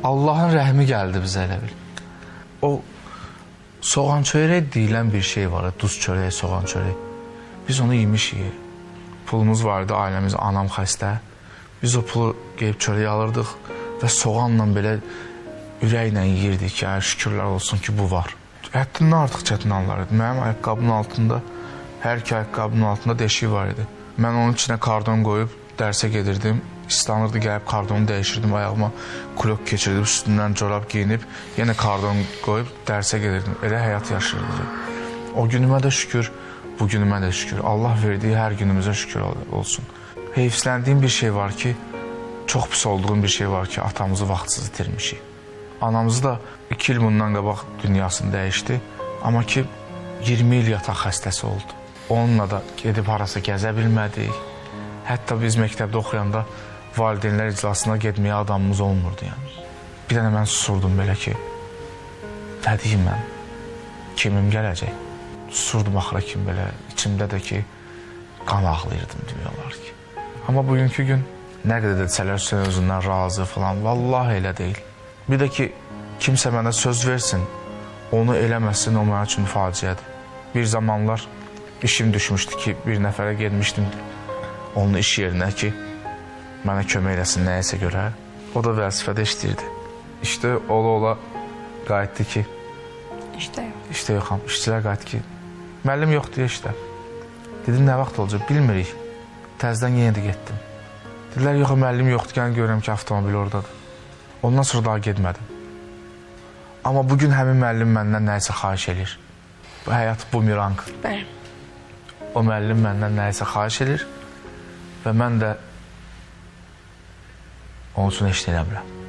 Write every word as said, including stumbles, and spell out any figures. Allah'ın rəhmi gəldi bizə elə bil. O soğan çörək deyilən bir şey var, duz çörək, soğan çörək. Biz onu yemişik. Pulumuz vardı, ailəmiz, anam xəstə. Biz o pulu qeyb çörək alırdıq və soğanla belə ürəklə yiyirdik ki, şükürlər olsun ki, bu var. Həddindən artıq çətin anlar idi. Mənim ayaqqabının altında, hər iki ayaqqabının altında deşik var idi. Mən onun içinə kardon qoyub dərsə gedirdim. İslanırdı, gəlib kardonu dəyişirdim, ayağıma klok keçirdim, üstündən corab giyinib, yenə kardon qoyub dərsə gedirdim. Elə həyat yaşayırdım. O günümə də şükür, bu günümə də şükür. Allah verdiyi hər günümüzə şükür olsun. Heyfsləndiyim bir şey var ki, çox pis olduğum bir şey var ki, atamızı vaxtsız itirmişik. Anamızı da iki il bundan qabaq dünyasını dəyişdi, amma ki, iyirmi il yataq xəstəsi oldu. Onunla da gedib harasa gəzə bilmədik. Hətta biz məktəbdə oxuyanda valideynlər iclasına getməyə adamımız olmurdu, yəni. Bir dənə mən susurdum belə ki, nə deyim mən, kimim gələcək? Susurdum axıra kimi belə, içimdə də ki, qan ağlayırdım demiyorlar ki. Amma bugünkü gün nə qədər desələr sən özündən razı falan, vallahi elə deyil. Bir də ki, kimsə mənə söz versin, onu eləməsin, o mənim üçün faciədir. Bir zamanlar işim düşmüşdü ki, bir nəfərə getmişdim, onun iş yerinə ki, mənə kömək eləsin nəyəsə görə, o da vəzifədə işləyirdi. İşdə ola-ola qayıtdı ki, İşdə yox. İşdə yoxam, işçilər qayıtdı ki, müəllim yoxdur ya işdə. Dedim, nə vaxt olacaq, bilmirik. Təzdən yenə də getdim. Dedilər, yox, müəllim yoxdur, gən görürəm ki, avtomobil oradadır. Ondan sonra daha gedmədim. Amma bugün həmin müəllim məndən nəyəsə xahiş edir. Bu həyat bumerang. Bəli. O müəllim məndən nəyəsə xahiş edir və mən də onun üçün heç nə eləmirəm.